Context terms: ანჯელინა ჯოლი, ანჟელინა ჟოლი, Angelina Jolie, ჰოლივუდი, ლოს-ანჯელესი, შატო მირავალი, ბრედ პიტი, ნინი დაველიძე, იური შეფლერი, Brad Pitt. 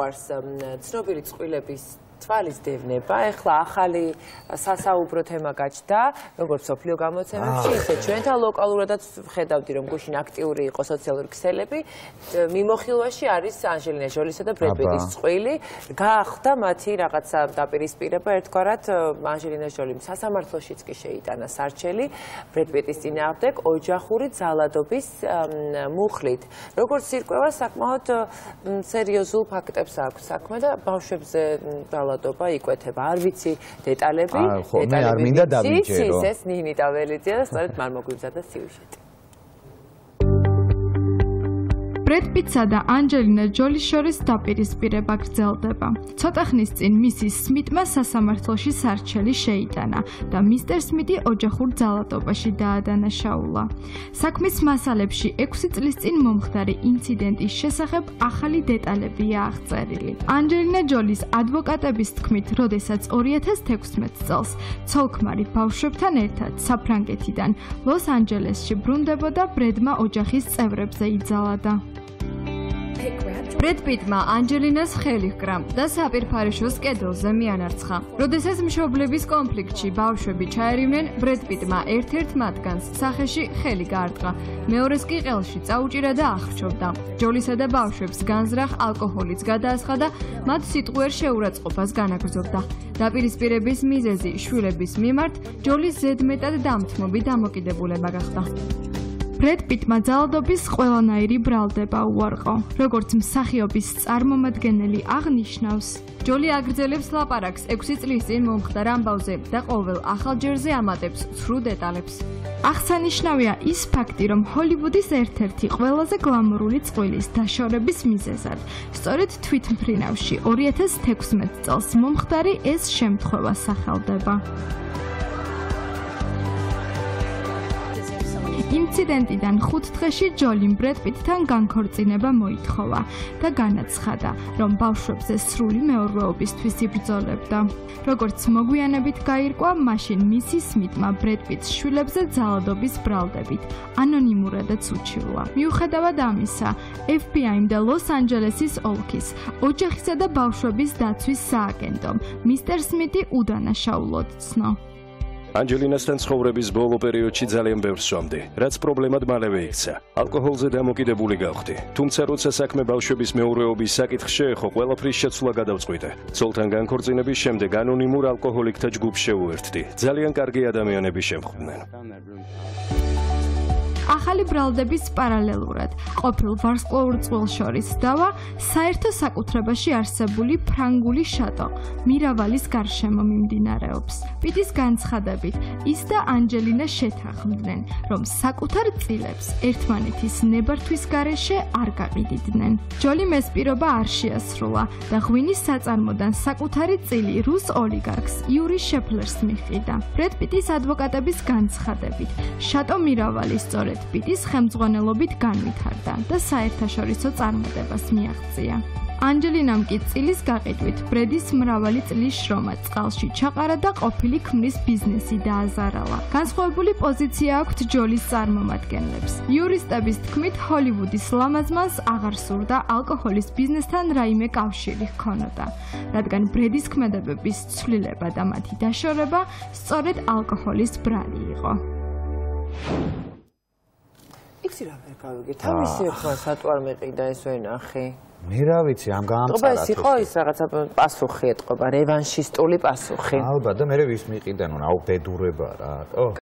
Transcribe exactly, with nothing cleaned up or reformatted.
გვიყვარს ცნობილი წყვილების თვალის დევნება, ეხლა ახალი სასაუბრო თემა გაჩნდა, როგორც სოფლიო გამოცემებში, ისე ჩვენთან ლოკალურადაც ხედავდი, რომ გუშინ აქტიური იყო სოციალური ქსელები. Მიმოხილვაში არის ანჟელინა ჟოლისა და ბრედ პიტის წყვილი. Გაახდა მათი რაღაცა დაპირისპირება, ერთგვარად ანჟელინა ჟოლიმ სასამართლოშიც კი შეიტანა სარჩელი ბრედ პიტის წინააღმდეგ ოჯახური ძალადობის მუხლით. როგორც ირკვევა, საკმაოდ სერიოზულ ფაქტებს აქვს საქმე და ბავშვებზე Doba, იკვეთება არ ვიცი დეტალები, დეტალები ვიცი, სიზეს ნინი დაველიძე და სწორედ მან მოგვიბზადა სიუჟეტი. Brad Pitt-სა და Angelina Jolie შორის დაპირისპირება გრძელდება. ცოტა ხნის წინ Missus Smith-მა სასამართლოში სარჩელი შეიტანა და Mister Smith-ი ოჯახურ ძალადობაში დაადანაშაულა. საქმის მასალებში ექვსი წლის წინ მომხდარი ინციდენტის შესახებ ახალი დეტალებია აღწერილი. Angelina Jolie-ის ადვოკატების თქმით, როდესაც ორი ათას თექვსმეტ წელს ცოლ-ქმარი ბავშვებთან ერთად საფრანგეთიდან ლოს-ანჯელესში ბრუნდებოდა, ბრედმა ოჯახის წევრებზე იძალა. Brad Pitt-მა ანჯელინას ხელი ჰკრა და საპირფარეშოს კედელზე მიანარცხა. როდესაც მშობლების კონფლიქტში ბავშვები ჩაერივნენ, Brad Pitt-მა ერთ-ერთ მათგანს სახეში ხელი გაარტყა, მეორეს კი ყელში წაუჭირა და აღრჩობდა. Jolie-სა და ბავშვებს განზრახ ალკოჰოლიც გადაასხა და მათ სიტყვიერ შეურაცხყოფას განაგრძობდა. დაპირისპირების მიზეზი შვილების მიმართ Jolie-ის ზედმეტად დამთმობი დამოკიდებულება გახდა. Brad Pitt-მა ძალადობის ყველანაირი ბრალდება უარყო, როგორც მსახიობის წარმომადგენელი აღნიშნავს. Jolie აგრძელებს ლაპარაკს ექვსი წლის წინ მომხდარ ამბავზე და ყოველ ახალჯერზე ამატებს ცრუ დეტალებს. აღსანიშნავია ის ფაქტი, რომ ჰოლივუდის ერთ-ერთი ყველაზე გლამურული წყვილის დაშორების მიზეზად სწორედ თვითმფრინავში ორი ათას თექვსმეტ წელს მომხდარი ეს შემთხვევა სახელდება. ინციდენტიდან ხუთ დღეში Jolie-მ Brad Pitt-თან განქორწინება მოითხოვა და განაცხადა, რომ ბავშვებზე სრული მეურვეობისთვის იბრძოლებდა. როგორც მოგვიანებით გაირკვა, მაშინ Missus Smith-მა Brad Pitt-ს შვილებზე ძალადობის ბრალდებით ანონიმურადაც უჩილა. მიუხედავად ამისა, F B I-მ და ლოს-ანჯელესის ოლქის ოჯახისა და ბავშვების დაცვის სააგენტომ Mister Smith-ი უდანაშაულოდ ცნო. Angelina-სთან ცხოვრების ბოლო პერიოდში ძალიან ბევრს ვსვამდი, რაც პრობლემად მალევე იქცა. ალკოჰოლზე დამოკიდებული გავხდი. თუმცა როცა საქმე ბავშვების მეურვეობის საკითხს შეეხო, ყველაფრის შეცვლა გადავწყვიტე. ცოლთან განქორწინების შემდეგ ანონიმურ ალკოჰოლიკთა ჯგუფს შევუერთდი. ძალიან კარგი ადამიანები შემხვდნენ. ახალი ბრალდების პარალელურად ყოფილ ვარსკვლავურ წყვილს შორის დავა საერთო საკუთრებაში არსებული ფრანგული შატო მირავალის გარშემო მიმდინარეობს. Pitt-ის განცხადებით ის და ანჯელინა შეთანხმდნენ, რომ საკუთარ წილებს ერთმანეთის ნებართვის გარეშე არ გაყიდიდნენ. Jolie-მ ეს პირობა არ შეასრულა და ღვინის საწარმოდან საკუთარი წილი რუს ოლიგარქს იური შეფლერს მიჰყიდა. Brad Pitt-ის ადვოკატების განცხადებით შატო მირავალი სწორედ Pitt-ის ხელმძღვანელობით განვითარდა და საერთაშორისო წარმატებას მიაღწია. Angelina-მ კი წილის გაყიდვით ბრედის მრავალი წლის შრომა წყალში ჩაყარა და ყოფილი ქმრის ბიზნესი დააზარალა. განსხვავებული პოზიცია აქვს Jolie-ის წარმომადგენლებს. იურისტების თქმით, ჰოლივუდის ლამაზმანს აღარ სურდა ალკოჰოლის ბიზნესთან რაიმე კავშირი ჰქონოდა, რადგან ბრედის ქმედებების ცვლილება და მათი დაშორება სწორედ ალკოჰოლის ბრალი იყო. Iksira mekavigi. Tamisi ხო სატვარ მეყიდა ეს ვენახი. მე რა ვიცი, ამ გამწარად. ეს იყო ის რაღაცა პასუხი ეთყობა, რევანშისტული პასუხი. ალბათ და მე ვის მიყიდანო, აუ ბედურება რა.